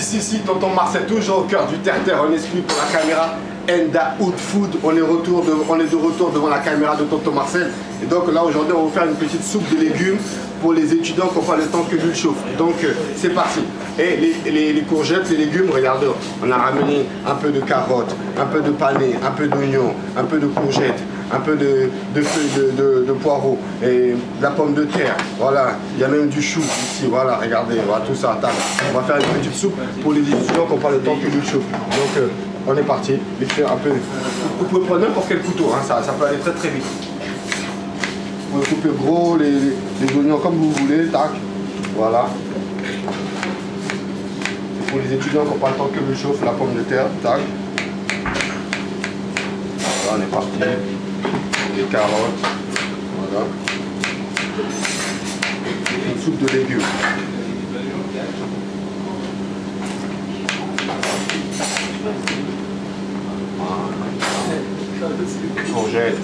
suis ici, Tonton Marcel, toujours au cœur du terre-terre, on exclut pour la caméra Enda Out Food. On est de retour devant la caméra de Tonton Marcel. Et donc là, aujourd'hui, on va vous faire une petite soupe de légumes pour les étudiants qui n'ont pas le temps que l'huile chauffe. Donc c'est parti. Et les courgettes, les légumes, regardez, on a ramené un peu de carottes, un peu de panais, un peu d'oignons, un peu de courgettes, un peu de feuilles de poireaux et de la pomme de terre. Voilà, il y a même du chou ici, voilà, regardez, voilà, tout ça à table. On va faire une petite soupe pour les étudiants qui n'ont pas le temps que l'huile chauffe. Donc on est parti, il fait un peu. Vous pouvez prendre n'importe quel couteau, hein, ça peut aller très très vite. Vous pouvez couper gros les oignons comme vous voulez, tac, voilà. Et pour les étudiants qui n'ont pas le temps que l'huile chauffe, la pomme de terre, tac. Voilà, on est parti. Les carottes, voilà. Une soupe de légumes. Courgettes.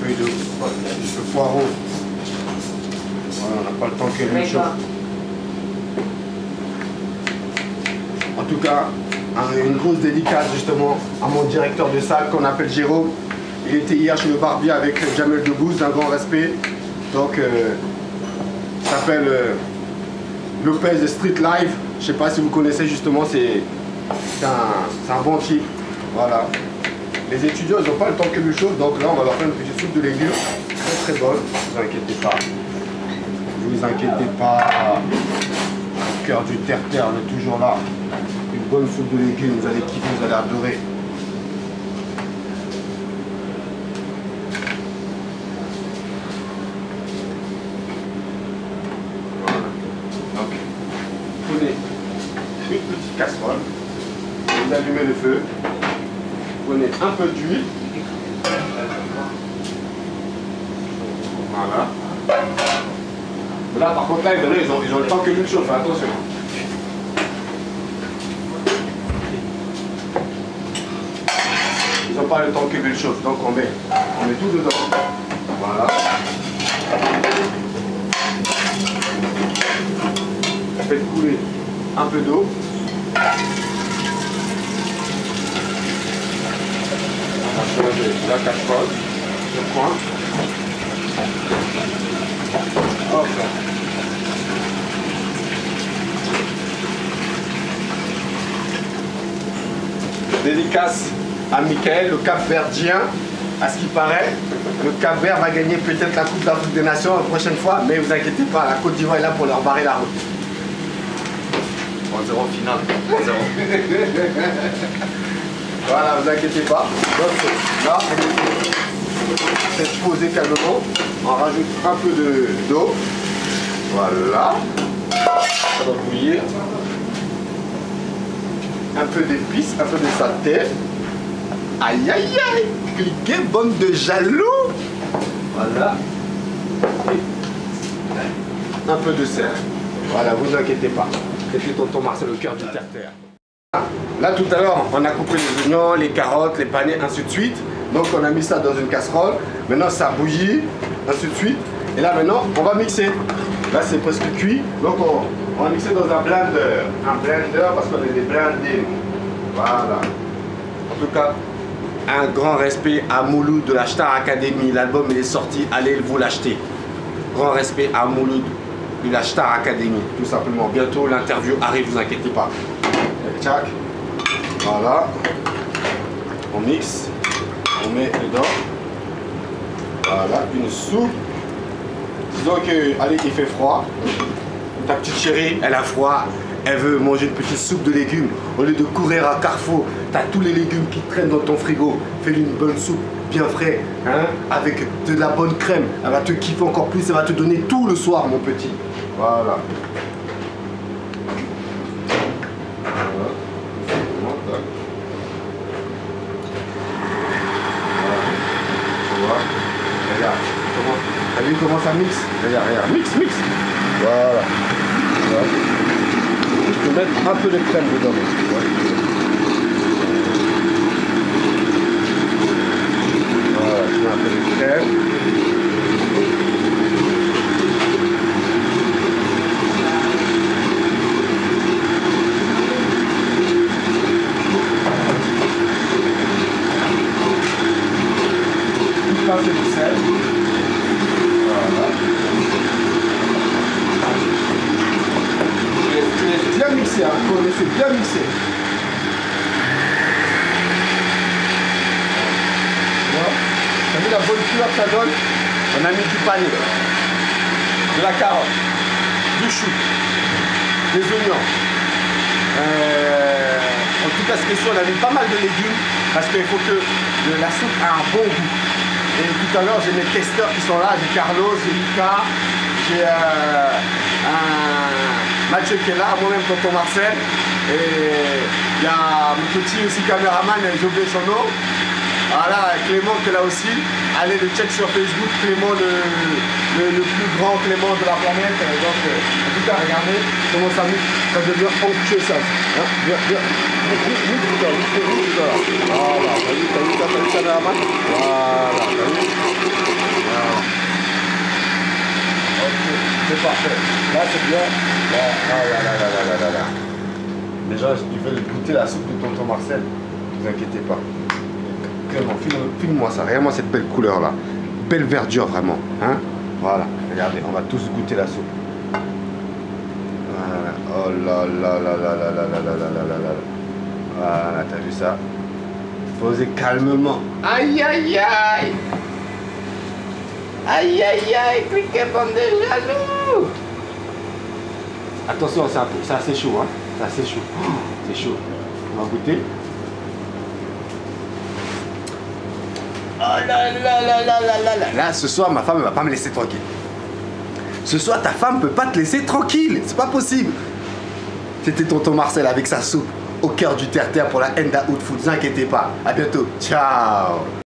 Feuilles de poireaux. Voilà, on n'a pas le temps que l'huile chauffe. En tout cas, une grosse dédicace justement à mon directeur de salle qu'on appelle Jérôme. Il était hier chez le barbier avec Jamel Debbouze, d'un grand respect. Donc, il s'appelle Lopez de Street Life. Je sais pas si vous connaissez justement, c'est un bon type. Voilà. Les étudiants, ils n'ont pas le temps que l'huile chauffe, donc là, on va leur faire une petite soupe de légumes. Très très bonne. Ne vous inquiétez pas. Ne vous inquiétez pas. Au cœur du terre-terre, on est toujours là. Bonne soupe de légumes, vous allez kiffer, vous allez adorer. Voilà. Donc, prenez une petite casserole, vous allumez le feu, prenez un peu d'huile. Voilà. Là, par contre, là, ils ont le temps que l'huile chauffe, attention. Pas le temps que l'huile chauffe, donc on met tout dedans. Voilà. Faites couler un peu d'eau. On va changer la casserole, le coin. Hop. Dédicace à Michael, le Cap-Verdien, à ce qui paraît, le Cap-Vert va gagner peut-être la Coupe d'Afrique des Nations la prochaine fois, mais ne vous inquiétez pas, la Côte d'Ivoire est là pour leur barrer la route. 3-0 finale, 3-0. Voilà, ne vous inquiétez pas. Donc là, c'est posé calmement, on rajoute un peu d'eau, voilà, ça va bouillir, un peu d'épices, un peu de saleté. Aïe aïe aïe, cliquez, bande de jaloux. Voilà. Un peu de sel. Voilà, vous inquiétez pas. C'était Tonton Marcel, le cœur du terre-terre. Là tout à l'heure, on a coupé les oignons, les carottes, les panais, ainsi de suite. Donc on a mis ça dans une casserole. Maintenant ça bouillit, ainsi de suite. Et là maintenant, on va mixer. Là c'est presque cuit. Donc on va mixer dans un blender. Un blender parce qu'on est des blindés. Voilà. En tout cas, un grand respect à Mouloud de la Star Academy. L'album il est sorti, allez vous l'acheter. Grand respect à Mouloud de la Star Academy, tout simplement. Bientôt l'interview arrive, vous inquiétez pas. Tchac. Voilà. On mixe. On met dedans. Voilà, une soupe. Disons que, allez, il fait froid. Ta petite chérie, elle a froid. Elle veut manger une petite soupe de légumes. Au lieu de courir à Carrefour, tu as tous les légumes qui traînent dans ton frigo. Fais-lui une bonne soupe, bien frais, hein, avec de la bonne crème. Elle va te kiffer encore plus, elle va te donner tout le soir, mon petit. Voilà. Regarde, t'as vu comment ça mixe? Regarde, regarde, mixe, mixe. Voilà. Voilà. Je peux mettre un peu de crème dedans. Voilà, je mets un peu de crème. Voilà. Je vais bien mixer, hein, pour laisser bien mixer. Voilà. T'as vu la bonne couleur que ça donne? On a mis du panais, de la carotte, du chou, des oignons. En tout cas, ce qui est sûr, on a mis pas mal de légumes parce qu'il faut que la soupe ait un bon goût. Et tout à l'heure, j'ai mes testeurs qui sont là, j'ai Carlos, j'ai Lucas, j'ai Mathieu qui est là, moi-même Tonton Marcel. Et il y a mon petit aussi caméraman, j'ai oublié son nom. Voilà, Clément qui est là aussi. Allez le check sur Facebook, Clément le plus grand Clément de la planète. Donc, en tout cas, regardez comment ça mixe. Ça devient onctueux ça. Hein, viens. Voilà, t'as vu ça dans la main. Voilà, t'as vu. Voilà. Ok, c'est parfait. Là, c'est bien. Là. Déjà, si tu veux goûter la soupe de Tonton Marcel, ne vous inquiétez pas. Clément, filme-moi ça, regarde-moi cette belle couleur là, belle verdure vraiment, hein. Voilà, regardez, on va tous goûter la soupe. Voilà, oh là. Voilà, t'as vu ça? Posez calmement. Aïe. Aïe, piquez bande de jaloux. Attention, c'est assez chaud, hein. C'est assez chaud. C'est chaud. On va goûter. Là, ce soir, ma femme ne va pas me laisser tranquille. Ce soir, ta femme ne peut pas te laisser tranquille. C'est pas possible. C'était Tonton Marcel avec sa soupe au cœur du terre-terre pour la Enda Out Food. Ne vous inquiétez pas. À bientôt. Ciao.